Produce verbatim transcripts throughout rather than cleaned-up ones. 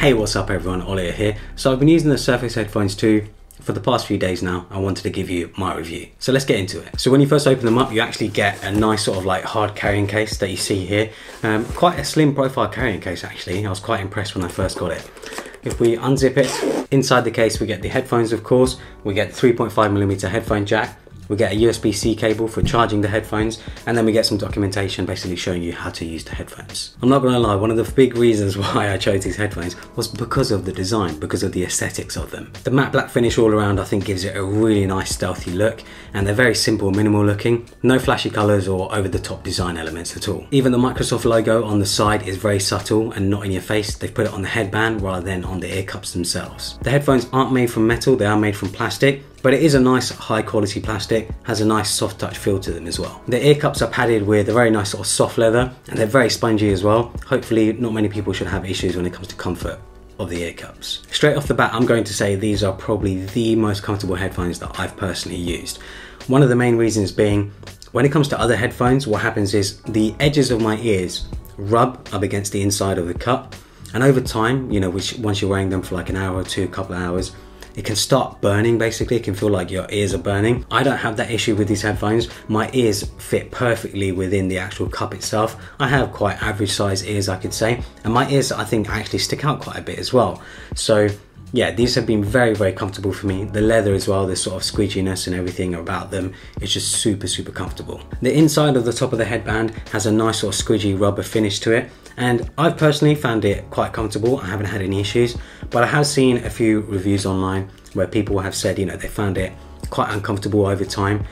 Hey, what's up everyone, Ollie here. So I've been using the Surface Headphones two for the past few days now. I wanted to give you my review. So let's get into it. So when you first open them up, you actually get a nice sort of like hard carrying case that you see here. Um, quite a slim profile carrying case actually. I was quite impressed when I first got it. If we unzip it, inside the case we get the headphones of course, we get three point five millimeter headphone jack, we get a U S B C cable for charging the headphones, and then we get some documentation basically showing you how to use the headphones. I'm not gonna lie, one of the big reasons why I chose these headphones was because of the design, because of the aesthetics of them. The matte black finish all around I think gives it a really nice stealthy look, and they're very simple, minimal looking, no flashy colors or over the top design elements at all. Even the Microsoft logo on the side is very subtle and not in your face. They've put it on the headband rather than on the ear cups themselves. The headphones aren't made from metal, they are made from plastic, but it is a nice high quality plastic, has a nice soft touch feel to them as well. The ear cups are padded with a very nice sort of soft leather, and they're very spongy as well. Hopefully not many people should have issues when it comes to comfort of the ear cups. Straight off the bat, I'm going to say these are probably the most comfortable headphones that I've personally used. One of the main reasons being, when it comes to other headphones, what happens is the edges of my ears rub up against the inside of the cup, and over time, you know, which once you're wearing them for like an hour or two, a couple of hours, it can start burning basically, it can feel like your ears are burning. I don't have that issue with these headphones. My ears fit perfectly within the actual cup itself. I have quite average size ears I could say, and my ears I think actually stick out quite a bit as well. So yeah, these have been very, very comfortable for me. The leather as well, this sort of squeeginess and everything about them, it's just super, super comfortable. The inside of the top of the headband has a nice sort of squidgy rubber finish to it, and I've personally found it quite comfortable. I haven't had any issues, but I have seen a few reviews online where people have said, you know, they found it quite uncomfortable over time.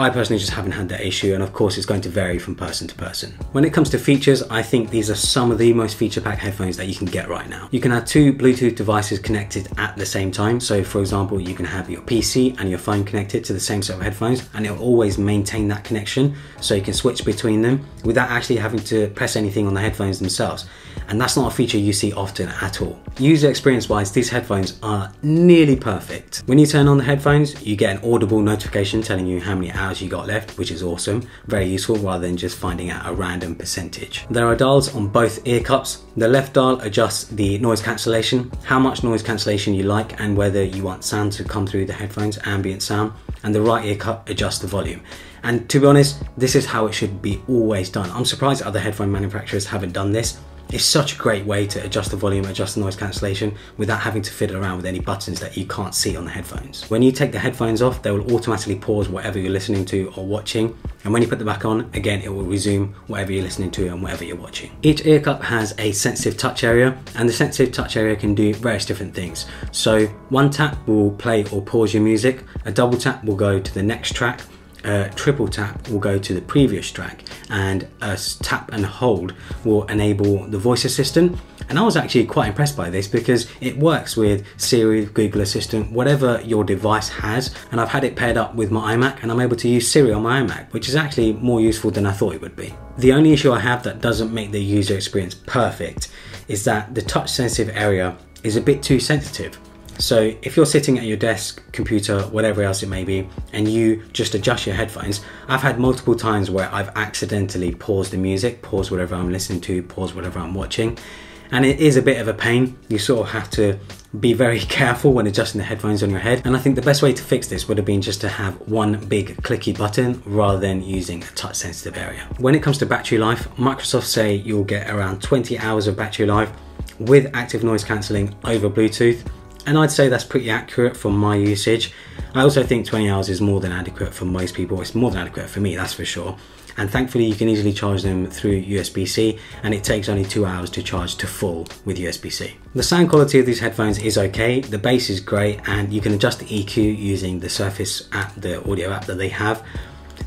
I personally just haven't had that issue, and of course it's going to vary from person to person. When it comes to features, I think these are some of the most feature-packed headphones that you can get right now. You can have two Bluetooth devices connected at the same time. So for example, you can have your P C and your phone connected to the same set of headphones, and it'll always maintain that connection. So you can switch between them without actually having to press anything on the headphones themselves. And that's not a feature you see often at all. User experience-wise, these headphones are nearly perfect. When you turn on the headphones, you get an audible notification telling you how many hours you got left, which is awesome, very useful rather than just finding out a random percentage. There are dials on both ear cups. The left dial adjusts the noise cancellation, how much noise cancellation you like and whether you want sound to come through the headphones, ambient sound, and the right ear cup adjusts the volume. And to be honest, this is how it should be always done. I'm surprised other headphone manufacturers haven't done this. It's such a great way to adjust the volume, adjust the noise cancellation without having to fiddle around with any buttons that you can't see on the headphones. When you take the headphones off, they will automatically pause whatever you're listening to or watching. And when you put them back on, again, it will resume whatever you're listening to and whatever you're watching. Each ear cup has a sensitive touch area, and the sensitive touch area can do various different things. So one tap will play or pause your music. A double tap will go to the next track. A triple tap will go to the previous track, and a tap and hold will enable the voice assistant. And I was actually quite impressed by this because it works with Siri, Google Assistant, whatever your device has. And I've had it paired up with my iMac, and I'm able to use Siri on my iMac, which is actually more useful than I thought it would be. The only issue I have that doesn't make the user experience perfect is that the touch sensitive area is a bit too sensitive. So if you're sitting at your desk, computer, whatever else it may be, and you just adjust your headphones, I've had multiple times where I've accidentally paused the music, paused whatever I'm listening to, paused whatever I'm watching. And it is a bit of a pain. You sort of have to be very careful when adjusting the headphones on your head. And I think the best way to fix this would have been just to have one big clicky button rather than using a touch sensitive area. When it comes to battery life, Microsoft say you'll get around twenty hours of battery life with active noise cancelling over Bluetooth. And I'd say that's pretty accurate for my usage. I also think twenty hours is more than adequate for most people. It's more than adequate for me, that's for sure. And thankfully you can easily charge them through U S B C, and it takes only two hours to charge to full with U S B C. The sound quality of these headphones is okay. The bass is great, and you can adjust the E Q using the Surface app, the audio app that they have.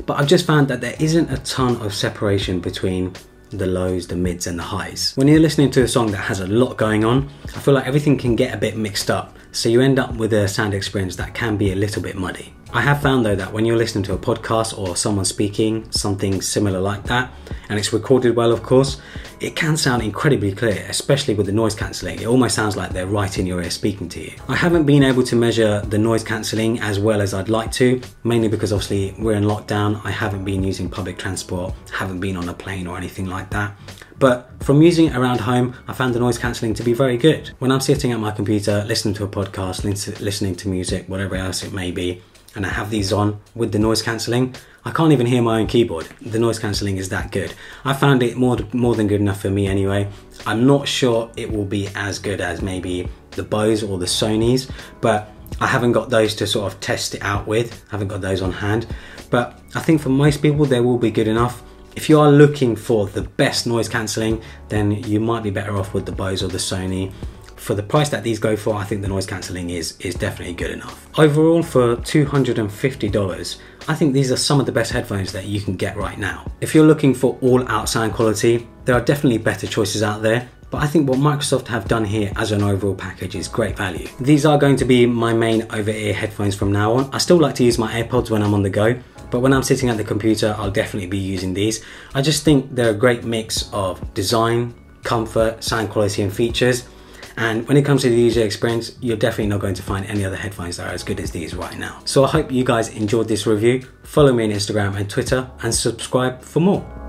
But I've just found that there isn't a ton of separation between the lows, the mids and the highs. When you're listening to a song that has a lot going on, I feel like everything can get a bit mixed up, so you end up with a sound experience that can be a little bit muddy. I have found though that when you're listening to a podcast or someone speaking something similar like that, and it's recorded well of course, it can sound incredibly clear, especially with the noise cancelling. It almost sounds like they're right in your ear speaking to you. I haven't been able to measure the noise cancelling as well as I'd like to, mainly because obviously we're in lockdown. I haven't been using public transport, haven't been on a plane or anything like that. but from using it around home, I found the noise cancelling to be very good. When I'm sitting at my computer, listening to a podcast, listening to music, whatever else it may be, and I have these on with the noise cancelling, I can't even hear my own keyboard. The noise cancelling is that good. I found it more, more than good enough for me anyway. I'm not sure it will be as good as maybe the Bose or the Sony's, but I haven't got those to sort of test it out with. I haven't got those on hand, but I think for most people, they will be good enough. If you are looking for the best noise cancelling, then you might be better off with the Bose or the Sony. For the price that these go for, I think the noise cancelling is, is definitely good enough. Overall, for two hundred and fifty dollars, I think these are some of the best headphones that you can get right now. If you're looking for all-out sound quality, there are definitely better choices out there, but I think what Microsoft have done here as an overall package is great value. These are going to be my main over-ear headphones from now on. I still like to use my AirPods when I'm on the go, but when I'm sitting at the computer, I'll definitely be using these. I just think they're a great mix of design, comfort, sound quality and features. And when it comes to the user experience, you're definitely not going to find any other headphones that are as good as these right now. So I hope you guys enjoyed this review. Follow me on Instagram and Twitter and subscribe for more.